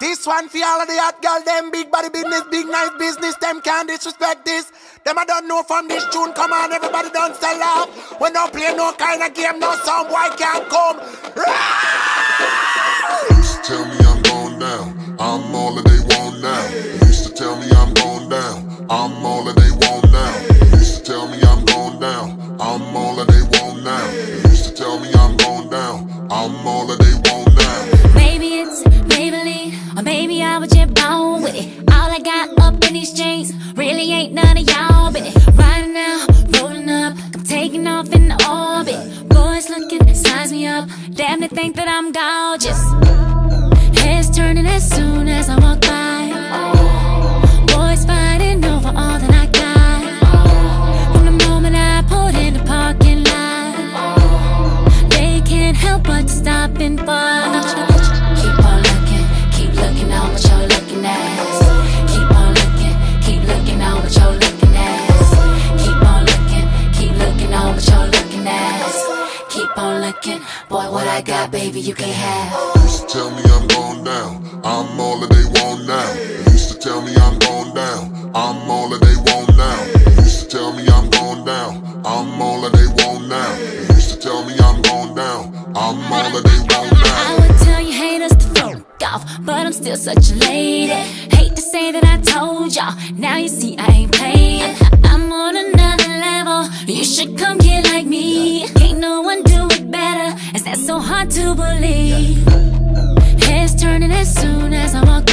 This one for all of the hot girl, them big body business, big nice business, them can't disrespect this. Them I don't know from this tune, come on, everybody don't sell out. We don't play no kind of game, no sound boy can't come. Used to tell me I'm going down, I'm all that they want now. Used to tell me I'm going down, I'm all that they want now. Used to tell me I'm going down, I'm all that they want now. Used to tell me I'm going down, I'm all that they want now. Maybe it's Maybelline, or maybe I was just born with it. All I got up in these jeans really ain't none of y'all business. Riding out, rolling up, I'm taking off in the orbit. Boys looking, size me up, damn they think that I'm gorgeous. Heads turning as soon as I walk by. Boys fighting over all that I got. From the moment I pulled in the parking lot, they can't help but to stop and watch. Boy, what I got, baby, you can't have. Used to tell me I'm going down, I'm all that they want now. Used to tell me I'm going down, I'm all that they want now. Used to tell me I'm going down, I'm all that they want now. Used to tell me I'm going down, I'm all that they want now. I would tell you haters to fuck off, but I'm still such a lady. Hate to say that I told y'all, now you see I ain't playing. I'm on another level, you should come get like me. Can't no one do it better, is that so hard to believe? Heads turning as soon as I walk